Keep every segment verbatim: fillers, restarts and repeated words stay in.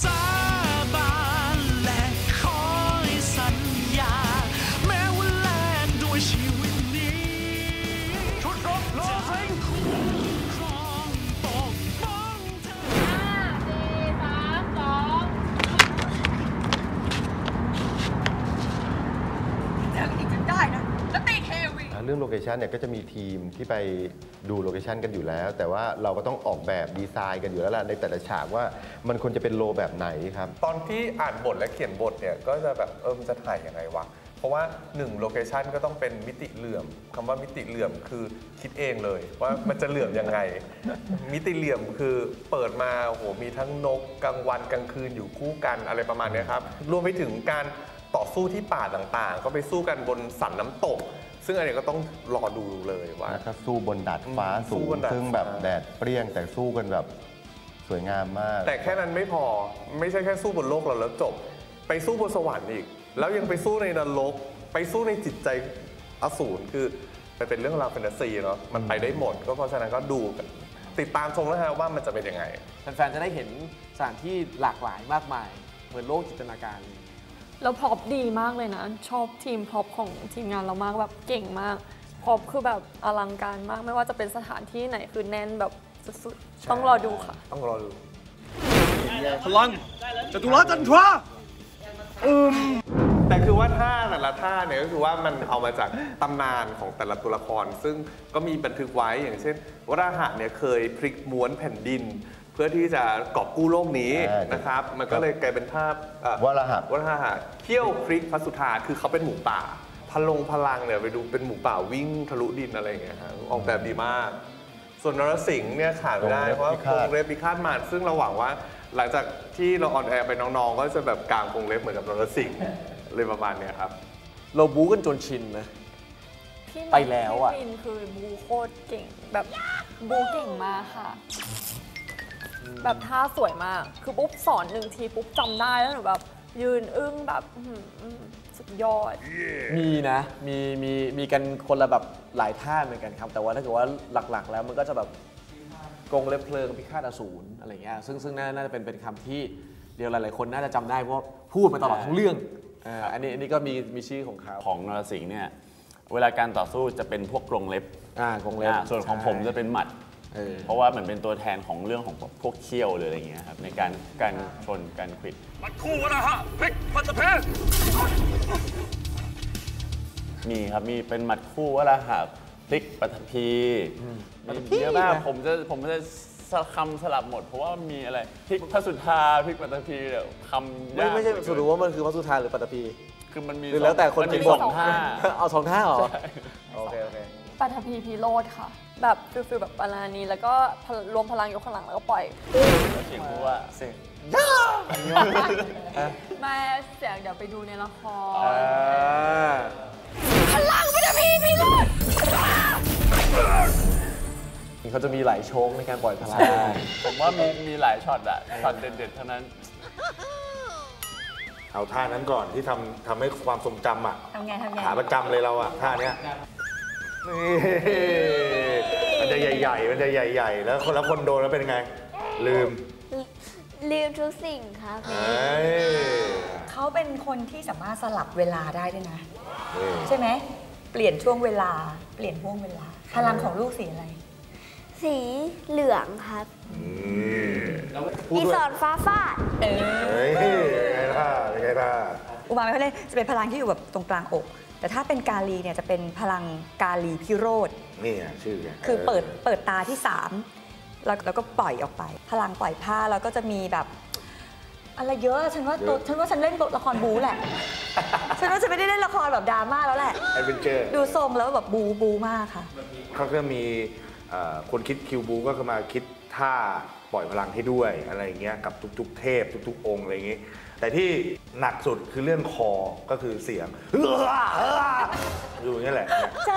สาบานและขอให้สัญญาแม้ว่าแลกด้วยชีวิตนี้ชุดรบโลซิงคุ้มครองปกป้องเธอห้า สี่ สาม สองแล้วอีกจะได้นะแล้วตีเควีเรื่องโลเคชันเนี่ยก็จะมีทีมที่ไปดูโลเคชันกันอยู่แล้วแต่ว่าเราก็ต้องออกแบบดีไซน์กันอยู่แล้วล่ะในแต่ละฉากว่ามันควรจะเป็นโลแบบไหนครับตอนที่อ่านบทและเขียนบทเนี่ยก็จะแบบเออจะถ่ายยังไงวะเพราะว่าหนึ่งโลเคชันก็ต้องเป็นมิติเหลื่อมคำว่ามิติเหลื่อมคือคิดเองเลยว่ามันจะเหลื่อมยังไง มิติเหลื่อมคือเปิดมาโหมีทั้งนกกลางวันกลางคืนอยู่คู่กันอะไรประมาณนี้ครับรวมไปถึงการต่อสู้ที่ป่าต่างๆก็ไปสู้กันบนสันน้ำตกซึ่งอันนี้ก็ต้องรอดูเลยว่านะครับสู้บนดาดฟ้าสูงซึ่งแบบแดดเปรี้ยงแต่สู้กันแบบสวยงามมากแต่แค่นั้นไม่พอไม่ใช่แค่สู้บนโลกเราแล้วจบไปสู้บนสวรรค์อีกแล้วยังไปสู้ในนรกไปสู้ในจิตใจอสูรคือมันเป็นเรื่องราวแฟนตาซีเนาะมันไปได้หมดก็เพราะฉะนั้นก็ดูกันติดตามชมนะฮะว่ามันจะเป็นยังไงแฟนๆจะได้เห็นสถานที่หลากหลายมากมายเหมือนโลกจินตนาการแล้วพร็อพดีมากเลยนะชอบทีมพร็อพของทีมงานเรามากแบบเก่งมากพร็อพคือแบบอลังการมากไม่ว่าจะเป็นสถานที่ไหนคือแน่นแบบสุดๆต้องรอดูค่ะต้องรอดูพลังจตุรัสจันทราอืมแต่คือว่าท่าแต่ละท่าเนี่ยก็คือว่ามันเอามาจากตำนานของแต่ละตัวละครซึ่งก็มีบันทึกไว้อย่างเช่นวราหะเนี่ยเคยพลิกม้วนแผ่นดินเพื่อที่จะกอบกู้โลกนี้นะครับมันก็เลยกลายเป็นภาพวราหะวราหะเขี้ยวพริกพระสุธาคือเขาเป็นหมูป่าพลงพลังเนี่ยไปดูเป็นหมูป่าวิ่งทะลุดินอะไรอย่างเงี้ยฮะออกแบบดีมากส่วนนรสิงห์เนี่ยขาดไม่ได้เพราะกรงเล็บพิฆาตมารซึ่งเราหวังว่าหลังจากที่เราออนแอร์ไปน้องๆก็จะแบบกางกรงเล็บเหมือนกับนรสิงห์เลยประมาณเนี้ยครับเราบู๊กันจนชินนะไปแล้วอ่ะชินคือบูโคตรเก่งแบบบูเก่งมากค่ะแบบท่าสวยมากคือปุ๊บสอนหนึ่งทีปุ๊บจำได้แล้วหนูแบบยืนอึ้งแบบสุดยอดมีนะมีมีมีกันคนละแบบหลายท่าเหมือนกันครับแต่ว่าถ้าเกิดว่าหลักๆแล้วมันก็จะแบบกรงเล็บเพลิงพิฆาตอสูรอะไรเงี้ยซึ่งซึ่งน่าจะเป็นเป็นคำที่เดี๋ยวหลายๆคนน่าจะจำได้เพราะพูดมาตลอดทั้งเรื่องอันนี้อันนี้ก็มีมีชื่อของเขาของนรสิงห์เนี่ยเวลาการต่อสู้จะเป็นพวกกรงเล็บกรงเล็บส่วนของผมจะเป็นหมัดเพราะว่าเหมือนเป็นตัวแทนของเรื่องของพวกเขี้ยวหรืออะไรเงี้ยครับในการการชนการควิดมัดคู่นะฮะพลิกพันธเพชรมีครับมีเป็นมัดคู่ว่าละครับพลิกปัทภีมีเยอะมากผมจะผมจะคำสลับหมดเพราะว่ามีอะไรพลิกพระสุธาพลิกปัทภีเดี๋ยวคำยากไม่ใช่สรุปว่ามันคือพระสุธาหรือปัทภีคือมันมีแล้วแต่คนเป็นสองท่าเอาสองท่าเหรอโอเคโอเคปัทภีพิโรธค่ะแบบฟิลฟิลแบบปารานีแล้วก็รวมพลังยกข้างหลังแล้วก็ปล่อยเสียงพูดว่าเสียงย่ามาเสียงเดี๋ยวไปดูในละครพลังปัทภีพิโรธเขาจะมีหลายโชว์ในการปล่อยพลังผมว่ามีมีหลายช็อตอะช็อตเด็ดๆเท่านั้นเอาท่านั้นก่อนที่ทำทำให้ความทรงจำอะทำไงทำไงขาประจำเลยเราอะท่าเนี้ยมันจะใหญ่ๆมันจะใหญ่ๆแล้วคนละคนโดนแล้วเป็นไงลืมลืมทุกสิ่งครับเขาเป็นคนที่สามารถสลับเวลาได้ด้วยนะใช่ไหมเปลี่ยนช่วงเวลาเปลี่ยนห่วงเวลาพลังของลูกสีอะไรสีเหลืองครับอีสอนฟ้าฟาดเอ้ยไงล่ะไงล่ะอุมาไม่ค่อยเล่นจะเป็นพลังที่อยู่แบบตรงกลางอกแต่ถ้าเป็นกาลีเนี่ยจะเป็นพลังกาลีพิโรธนี่ชื่อคือเปิดเปิดตาที่สามแล้วแล้วก็ปล่อยออกไปพลังปล่อยผ้าแล้วก็จะมีแบบอะไรเยอะฉันว่าตัวฉันว่าฉันเล่นละครบู๊แหละฉันว่าฉันไม่ได้เล่นละครแบบดราม่าแล้วแหละดูทรงแล้วแบบบู๊บู๊มากค่ะเขาก็มีคนคิดคิวบู๊ก็มาคิดท่าปล่อยพลังให้ด้วยอะไรเงี้ยกับทุกๆเทพทุกๆองค์อะไรอย่างงี้แต่ที่หนักสุดคือเรื่องคอก็คือเสียงอยู่อย่างนี้แหละ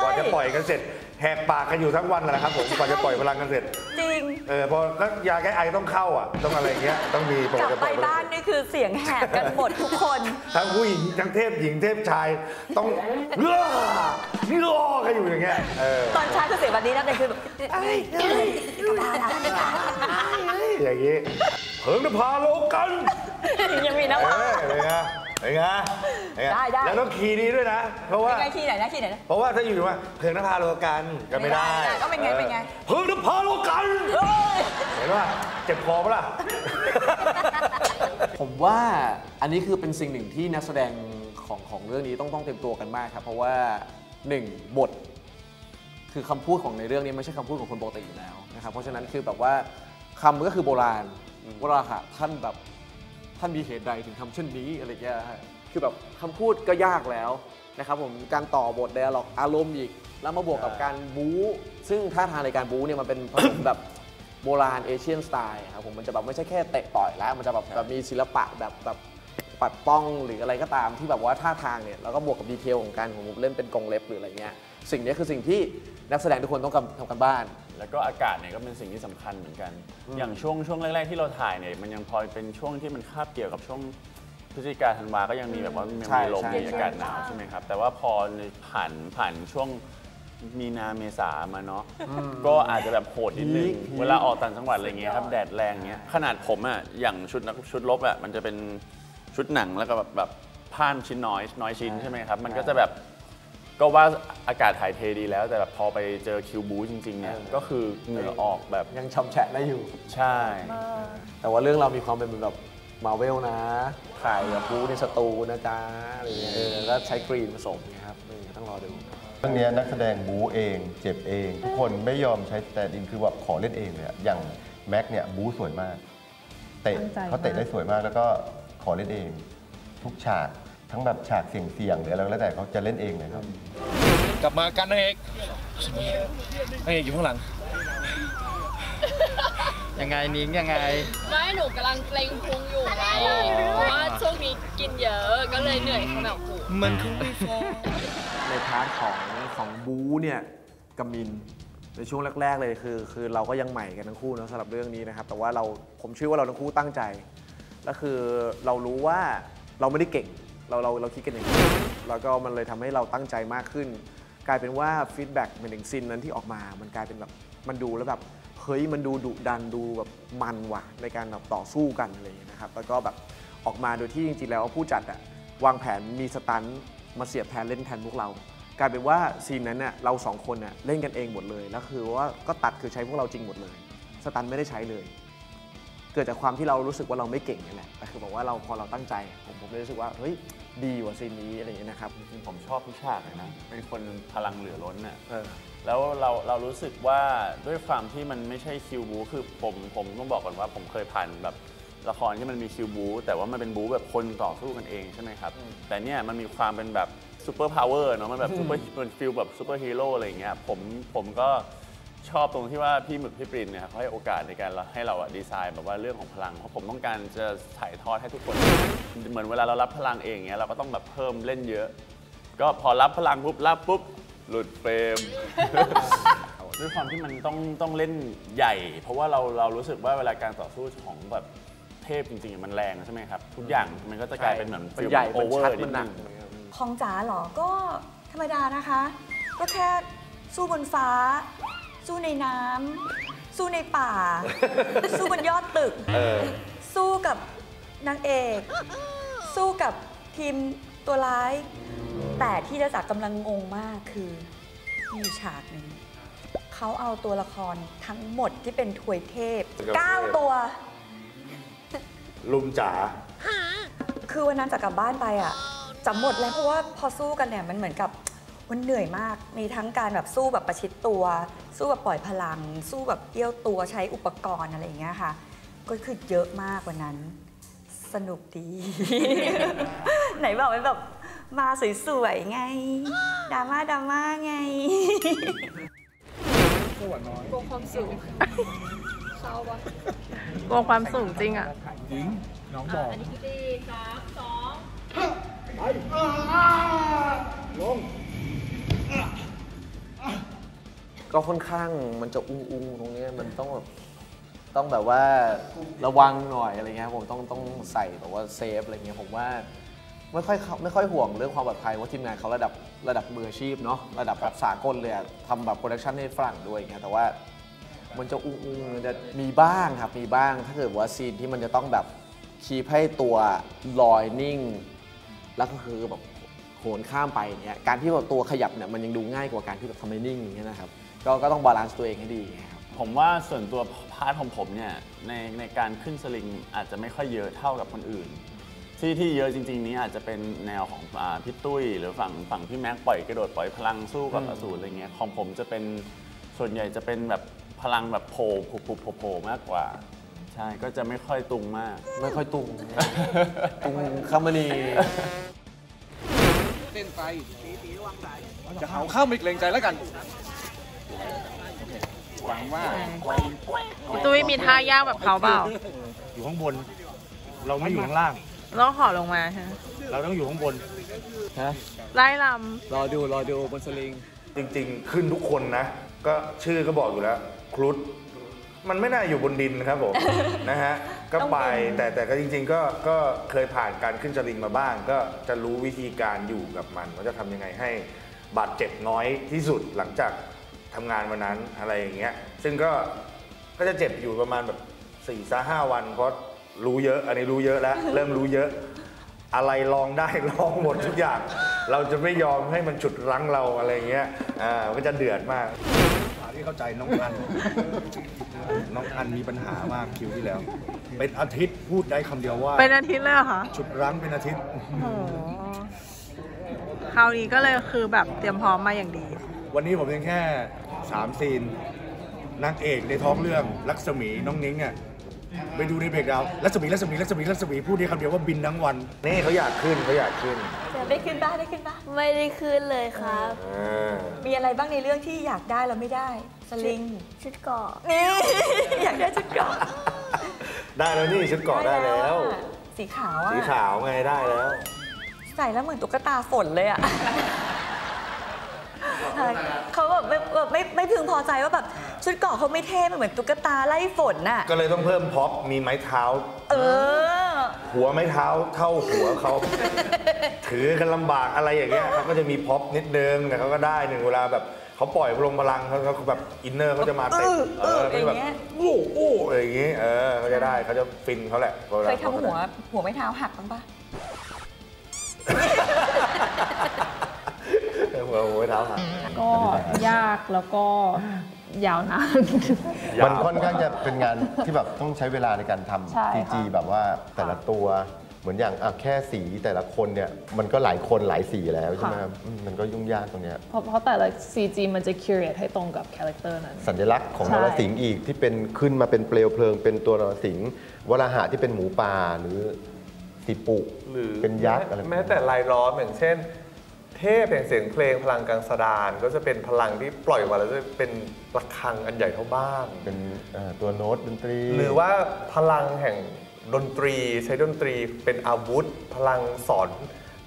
กว่าจะปล่อยกันเสร็จแหกปากกันอยู่ทั้งวันแหละครับผมกว่าจะปล่อยพลังกันเสร็จจริงเออพอแล้วยาแก้ไอต้องเข้าอ่ะต้องอะไรเงี้ยต้องมีกลับไปบ้านนี่คือเสียงแหกกันหมดทุกคนทั้งผู้หญิงทั้งเทพหญิงเทพชายต้องเลื่อนี่รอกันอยู่อย่างเงี้ยตอนชายก็เสียงแบบนี้นะแต่คือแบบอย่างนี้ เหิงนภาโลกันยังมีนภาเป็นไงเป็นไงได้ได้แล้วต้องคีย์นี้ด้วยนะเพราะว่าคีย์ไหนนะคีย์ไหนนะเพราะว่าถ้าอยู่มาเหิงนภาโลกันก็ไม่ได้ก็เป็นไงเป็นไงเหิงนภาโลกันเห็นป่ะเจ็บคอปะล่ะผมว่าอันนี้คือเป็นสิ่งหนึ่งที่นักแสดงของของเรื่องนี้ต้องต้องเตรียมตัวกันมากครับเพราะว่าหนึ่งบทคือคำพูดของในเรื่องนี้ไม่ใช่คำพูดของคนปกติอยู่แล้วนะครับเพราะฉะนั้นคือแบบว่าคำก็คือโบราณโบราณท่านแบบท่านมีเหตุใดถึงทำเช่นนี้อะไรเงี้ยคือแบบคำพูดก็ยากแล้วนะครับผมการต่อบทไดอะล็อกอารมณ์อีกแล้วมาบวกกับการบู๊ซึ่งท่าทางในการบู๊เนี่ยมันเป็นผสมแบบโบราณเอเชียนสไตล์ครับผมมันจะแบบไม่ใช่แค่เตะต่อยแล้วมันจะแบบแบบมีศิลปะแบบแบบปัดป้องหรืออะไรก็ตามที่แบบว่าท่าทางเนี่ยแล้วก็บวกกับดีเทลของการของผมเล่นเป็นกองเล็บหรืออะไรเงี้ยสิ่งนี้คือสิ่งที่นักแสดงทุกคนต้องทำกันบ้านแล้วก็อากาศเนี่ยก็เป็นสิ่งที่สำคัญเหมือนกันอย่างช่วงช่วงแรกๆที่เราถ่ายเนี่ยมันยังพอเป็นช่วงที่มันคาบเกี่ยวกับช่วงพฤศจิกาธันวาก็ยังมีแบบว่ามีลมมีอากาศหนาวใช่ไหมครับแต่ว่าพอผ่านผ่านช่วงมีนาเมษามาเนาะก็อาจจะแบบโหดนิดนึงเวลาออกต่างจังหวัดอะไรเงี้ยครับแดดแรงเงี้ยขนาดผมอ่ะอย่างชุดนักชุดลบอ่ะมันจะเป็นชุดหนังแล้วก็แบบแบบผ้าชิ้นน้อยน้อยชิ้นใช่ไหมครับมันก็จะแบบก็ว่าอากาศถ่ายเทดีแล้วแต่แบบพอไปเจอคิวบู๊จริงๆเนี่ยก็คือเหงื่อออกแบบยังช่ำแฉะได้อยู่ใช่แต่ว่าเรื่องเรามีความเป็นแบบมาร์เวลนะถ่ายแบบบู๊ในสตูนะจ๊ะอะไรเงี้ยแล้วใช้กรีนผสมนะครับต้องรอดูเรื่องนี้นักแสดงบู๊เองเจ็บเองทุกคนไม่ยอมใช้สแตนด์อินคือแบบขอเล่นเองเลยอย่างแม็กเนี่ยบู๊สวยมากเตะเขาเตะได้สวยมากแล้วก็ขอเล่นเองทุกฉากทั้งแบบฉากเสี่ยงๆหรืออะไรแล้วแต่เขาจะเล่นเองเลยครับกลับมากันนะเอกนางเอกอยู่ข้างหลังยังไงนิ้งยังไงไม่หนูกำลังเกรงพุงอยู่ไงเพราะว่าช่วงนี้กินเยอะก็เลยเหนื่อยขนาดหูมันคุ้มไม่พอในพาร์ทของของบู๊เนี่ยกับมินในช่วงแรกๆเลยคือคือเราก็ยังใหม่กันทั้งคู่นะสำหรับเรื่องนี้นะครับแต่ว่าเราผมเชื่อว่าเราทั้งคู่ตั้งใจก็คือเรารู้ว่าเราไม่ได้เก่งเราเราเราคิดกันอย่างนี้แล้วก็มันเลยทำให้เราตั้งใจมากขึ้นกลายเป็นว่าฟีดแบ็กเป็นอย่างซินนั้นที่ออกมามันกลายเป็นแบบมันดูแล้วแบบเฮ้ยมันดูดุดันดูแบบมันว่ะในการแบบต่อสู้กันอะไรอย่างนี้นะครับแล้วก็แบบออกมาโดยที่จริงๆแล้วผู้จัดอะวางแผนมีสตันมาเสียบแทนเล่นแทนพวกเรากลายเป็นว่าซีนนั้นอะเราสองคนอะเล่นกันเองหมดเลยแล้วคือว่าก็ตัดคือใช้พวกเราจริงหมดเลยสตันไม่ได้ใช้เลยเกิดจากความที่เรารู้สึกว่าเราไม่เก่งนี่แหละแต่คือบอกว่าเราพอเราตั้งใจผมผมเลยรู้สึกว่าเฮ้ยดีกว่าซีนนี้อะไรอย่างนี้นะครับจริงผมชอบทุกฉากเลยนะเป็นคนพลังเหลือล้นอ่ะแล้วเราเรารู้สึกว่าด้วยความที่มันไม่ใช่คิวบูคือผมผมต้องบอกก่อนว่าผมเคยผ่านแบบละครที่มันมีคิวบูแต่ว่ามันเป็นบูแบบคนต่อสู้กันเองใช่ไหมครับแต่เนี่ยมันมีความเป็นแบบซูเปอร์พาวเวอร์เนาะมันแบบซูเปอร์มันฟีลแบบซูเปอร์ฮีโร่อะไรอย่างเงี้ยผมผมก็ชอบตรงที่ว่าพี่หมึกพี่ปรินเนี่ยเขาให้โอกาสในการให้เราดีไซน์แบบว่าเรื่องของพลังเพราะผมต้องการจะถ่ายทอดให้ทุกคนเหมือนเวลาเรารับพลังเองเงี้ยเราก็ต้องแบบเพิ่มเล่นเยอะก็พอรับพลังปุ๊บรับปุ๊บหลุดเฟรมด้วยความที่มันต้องต้องเล่นใหญ่เพราะว่าเราเรารู้สึกว่าเวลาการต่อสู้ของแบบเทพจริงๆมันแรงใช่ไหมครับทุกอย่างมันก็จะกลายเป็นเหมือนใหญ่โอเวอร์นิดนึงของจ๋าหรอก็ธรรมดานะคะก็แค่สู้บนฟ้าสู้ในน้ำสู้ในป่าสู้บนยอดตึกสู้กับนางเอกสู้กับทีมตัวร้ายแต่ที่จะจักกำลังงงมากคือมีฉากหนึ่งเขาเอาตัวละครทั้งหมดที่เป็นถวยเทพเก้าตัวลุมจ๋าคือวันนั้นจักกลับบ้านไปอ่ะจำหมดเลยเพราะว่าพอสู้กันเนี่ยมันเหมือนกับมันเหนื่อยมากมีทั้งการแบบสู้แบบประชิดตัวสู้แบบปล่อยพลังสู้แบบเอี้ยวตัวใช้อุปกรณ์อะไรอย่างเงี้ยค่ะก็คือเยอะมากวันนั้นสนุกดี ไหนบอกว่าแบบมาสวยๆไงดราม่าดราม่าไงกลัวความสูงเศร้าปะกลัวความสูงจริงอ่ะจริงน้องบอกอันนี้สี่สามสองลงก็ค่อนข้างมันจะอุ้งอุ้งตรงนี้มันต้องแบบต้องแบบว่าระวังหน่อยอะไรเงี้ยผมต้องต้องใส่แบบว่าเซฟอะไรเงี้ยผมว่าไม่ค่อยไม่ค่อยห่วงเรื่องความปลอดภัยว่าทีมงานเขาระดับระดับมืออาชีพเนาะระดับแบบสากลเลยทำแบบโปรดักชันให้ฝรั่งด้วยเงี้ยแต่ว่า มันจะอุ้งๆจะมีบ้างครับมีบ้างถ้าเกิดว่าซีนที่มันจะต้องแบบคีบให้ตัวลอยนิ่งแล้วก็คือแบบโหนข้ามไปเนี้ยการที่แบบตัวขยับเนี่ยมันยังดูง่ายกว่าการที่แบบทำให้นิ่งอย่างเงี้ยนะครับก็ก็ต้องบาลานซ์ตัวเองให้ดีครับผมว่าส่วนตัวพาร์ทของผมเนี่ยในในการขึ้นสลิงอาจจะไม่ค่อยเยอะเท่ากับคนอื่นที่ที่เยอะจริงๆนี้อาจจะเป็นแนวของพี่ตุ้ยหรือฝั่งฝั่งพี่แม็กปล่อยกระโดดปล่อยพลังสู้กับอสูรอะไรเงี้ยของผมจะเป็นส่วนใหญ่จะเป็นแบบพลังแบบโผล่โผล่มากกว่าใช่ก็จะไม่ค่อยตุงมากไม่ค่อยตุงตุงคำมณีเต้นไปตีตีวางสายจะหาวข้าวมิกเลงใจแล้วกันหวังว่าพี่ตุ้ยมีท่ายากแบบเขาเปล่าอยู่ข้างบนเราไม่อยู่ข้างล่างเราห่อลงมาฮะเราต้องอยู่ข้างบนฮะไล่ลำรอดูรอดูบนสลิงจริงๆขึ้นทุกคนนะก็ชื่อก็บอกอยู่แล้วครุฑมันไม่น่าอยู่บนดินครับผมนะฮะก็ไปแต่แต่ก็จริงๆก็ก็เคยผ่านการขึ้นสลิงมาบ้างก็จะรู้วิธีการอยู่กับมันว่าจะทำยังไงให้บาดเจ็บน้อยที่สุดหลังจากทำงานวันนั้นอะไรอย่างเงี้ยซึ่งก็ก็จะเจ็บอยู่ประมาณแบบสี่ถึงห้าวันเพราะรู้เยอะอันนี้รู้เยอะแล้วเริ่มรู้เยอะอะไรลองได้ลองหมดทุกอย่างเราจะไม่ยอมให้มันฉุดรั้งเราอะไรเงี้ยอ่าก็จะเดือดมากที่เข้าใจน้องอันน้องอันมีปัญหามากคิวที่แล้วเป็นอาทิตย์พูดได้คำเดียวว่าเป็นอาทิตย์เลยเหรอคะฉุดรั้งเป็นอาทิตย์โอ้คราวนี้ก็เลยคือแบบเตรียมพร้อมมาอย่างดีวันนี้ผมยังแค่สามซีนนางเอกในท้องเรื่องลักษมีน้องนิ้งเนี่ยไปดูในเบรกดาวลักษมีลักษมีลักษมีลักษมีพูดได้คำเดียวว่าบินทั้งวันนี่เขาอยากขึ้นเขาอยากขึ้นได้ขึ้นบ้างได้ขึ้นบ้างไม่ได้ขึ้นเลยครับมีอะไรบ้างในเรื่องที่อยากได้เราไม่ได้สลิงชุดเกาะนี่อยากได้ชุดเกาะได้แล้วนี่ชุดเกาะได้แล้วสีขาวสีขาวไงได้แล้วใส่แล้วเหมือนตุ๊กตาฝนเลยอ่ะเขาแบบไม่ไม่พึงพอใจว่าแบบชุดเกาะเขาไม่เท่เหมือนตุ๊กตาไล่ฝนน่ะก็เลยต้องเพิ่มพ็อปมีไม้เท้าเออหัวไม้เท้าเท่าหัวเขาถือกันลำบากอะไรอย่างเงี้ยเขาก็จะมีพ็อปนิดนึงแต่เขาก็ได้หนึ่งเวลาแบบเขาปล่อยลงพลังเขาเขาแบบอินเนอร์เขาจะมาเต็มเออเขาแบบอู้อู้อะไรอย่างเงี้ยเออเขาจะได้เขาจะฟินเขาแหละเคยทำหัวหัวไม้เท้าหักบ้างปะก็ยากแล้วก็ยาวนานมันค่อนข้างจะเป็นงานที่แบบต้องใช้เวลาในการทำซีจีแบบว่าแต่ละตัวเหมือนอย่างแค่สีแต่ละคนเนี่ยมันก็หลายคนหลายสีแล้วใช่ไหมมันก็ยุ่งยากตรงเนี้ยเพราะเพราะแต่ละซีจีมันจะคิวเรตให้ตรงกับคาแรคเตอร์นั้นสัญลักษณ์ของนรสิงห์อีกที่เป็นขึ้นมาเป็นเปลวเพลิงเป็นตัวนรสิงห์วราหะที่เป็นหมูป่าหรือสิปุหรือเป็นยักษ์อะไรแม้แต่ลายล้อมอย่างเช่นเทพแห่งเสียงเพลงพลังกังสดานก็จะเป็นพลังที่ปล่อยมาแล้วจะเป็นระฆังอันใหญ่เท่าบ้านเป็นตัวโน้ตดนตรีหรือว่าพลังแห่งดนตรีใช้ดนตรีเป็นอาวุธพลังสอน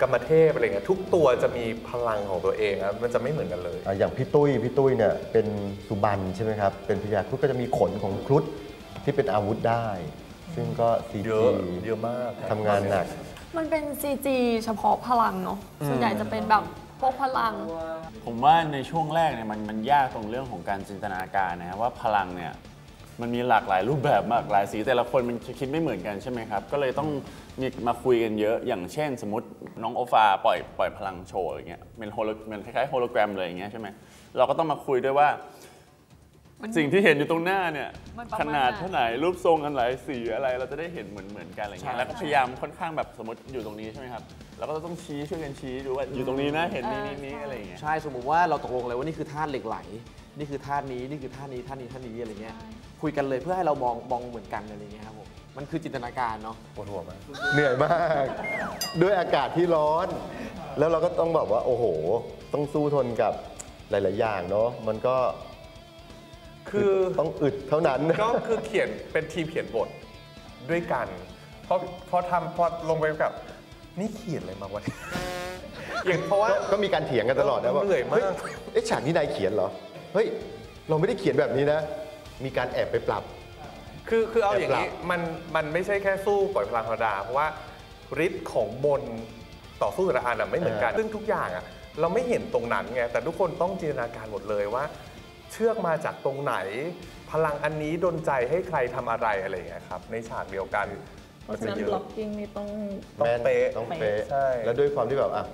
กรรมเทพอะไรเงี้ยทุกตัวจะมีพลังของตัวเองครับมันจะไม่เหมือนกันเลยอย่างพี่ตุ้ยพี่ตุ้ยเนี่ยเป็นสุบรรณใช่ไหมครับเป็นพญาครุฑก็จะมีขนของครุฑที่เป็นอาวุธได้ซึ่งก็ซีจีเยอะมากทำงานหนักมันเป็น ซี จี เฉพาะพลังเนาะส่วนใหญ่จะเป็นแบบพวกพลังผมว่าในช่วงแรกเนี่ยมันมันยากตรงเรื่องของการจินตนาการนะว่าพลังเนี่ยมันมีหลากหลายรูปแบบมากหลายสีแต่ละคนมันคิดไม่เหมือนกันใช่ไหมครับก็เลยต้องมีมาคุยกันเยอะอย่างเช่นสมมติน้องโอฟาปล่อยปล่อยพลังโชว์อย่างเงี้ยเป็นโฮโลเป็นคล้ายๆโฮโลแกรมเลยอย่างเงี้ยใช่ไหมเราก็ต้องมาคุยด้วยว่าสิ่งที่เห็นอยู่ตรงหน้าเนี่ยขนาดเท่าไหร่รูปทรงอันไหนสีอะไรเราจะได้เห็นเหมือนเหมือนกันอะไรเงี้ยแล้วก็พยายามค่อนข้างแบบสมมติอยู่ตรงนี้ใช่ไหมครับเราก็ต้องชี้ช่วยกันชี้ดูว่าอยู่ตรงนี้นะเห็นนี้นี้อะไรเงี้ยใช่สมมติว่าเราตกลงเลยว่านี่คือธาตุเหล็กไหลนี่คือธาตุนี้นี่คือธาตุนี้ธาตุนี้ธาตุนี้อะไรเงี้ยคุยกันเลยเพื่อให้เรามองมองเหมือนกันอะไรเงี้ยครับผมมันคือจินตนาการเนาะปวดหัวมากเหนื่อยมากด้วยอากาศที่ร้อนแล้วเราก็ต้องแบบว่าโอ้โหต้องสู้ทนกับหลายๆอย่างเนาะมันก็คือต้องอึดเท่านั้นก็คือเขียนเป็นทีมเขียนบทด้วยกันเพราะพอทำพอลงไปกับนี่เขียนอะไรมาวะอย่างเพราะว่าก็มีการเถียงกันตลอดนะว่าเหนื่อยมากไอ้ฉากนี้นายเขียนเหรอเฮ้ยเราไม่ได้เขียนแบบนี้นะมีการแอบไปปรับคือคือเอาอย่างนี้มันมันไม่ใช่แค่สู้ปล่อยพลังธรรมดาเพราะว่าฤทธิ์ของมนต่อสู้แต่ละอันไม่เหมือนกันซึ่งทุกอย่างอ่ะเราไม่เห็นตรงนั้นไงแต่ทุกคนต้องจินตนาการหมดเลยว่า เชือกมาจากตรงไหนพลังอันนี้ดลใจให้ใครทำอะไรอะไรอย่างเงี้ยครับในฉากเดียวกันเพราะฉะนั้น blocking นี่ต้องต้องเป๊ะต้องเป๊ะแล้วด้วยความที่แบบอ่ะ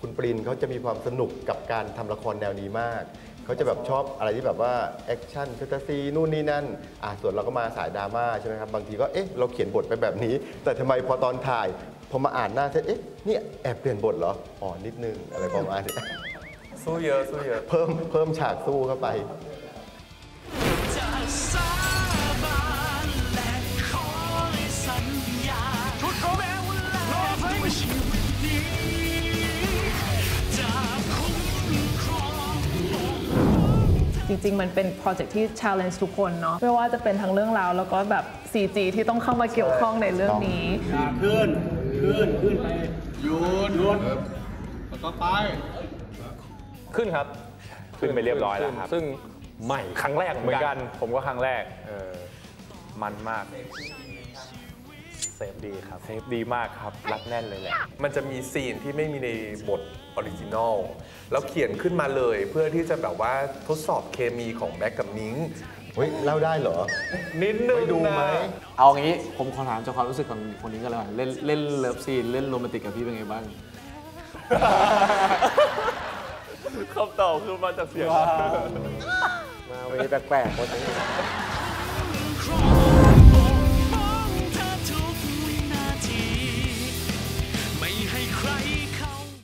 คุณปรินเขาจะมีความสนุกกับการทำละครแนวนี้มากเขาจะแบบชอบอะไรที่แบบว่าแอคชั่นแฟนตาซีนู่นนี่นั่นอ่ะส่วนเราก็มาสายดราม่าใช่ไหมครับบางทีก็เอ๊ะเราเขียนบทไปแบบนี้แต่ทำไมพอตอนถ่ายพอมาอ่านหน้าเสร็จเอ๊ะเนี่ยแอบเปลี่ยนบทเหรออ๋อนิดนึงอะไรประมาณนี้สู้เยอะสู้เยอะเพิ่มเพิ่มฉากสู้เข้าไปจริงๆมันเป็นโปรเจกต์ที่ challenge ทุกคนเนาะไม่ว่าจะเป็นทั้งเรื่องราวแล้วก็แบบ ซี จี ที่ต้องเข้ามาเกี่ยวข้องในเรื่องนี้ขึ้นขึ้นขึ้นไปยืนยืนแล้วก็ไปขึ้นครับขึ้นไปเรียบร้อยแล้วครับซึ่งใหม่ครั้งแรกเหมือนกันผมก็ครั้งแรกมันมากเซฟดีครับเซฟดีมากครับรัดแน่นเลยแหละมันจะมีซีนที่ไม่มีในบทออริจินอลแล้วเขียนขึ้นมาเลยเพื่อที่จะแบบว่าทดสอบเคมีของแบ็คกับนิ้งเฮ้ยเล่าได้เหรอนิดนึงนะเอางี้ผมขอถามจากความรู้สึกของคนนี้กันเลยเล่นเล่นเลิฟซีนเล่นโรแมนติกกับพี่เป็นไงบ้างคำตอบคือมาจากเสียงมาวันนี้แปลกๆคนนี้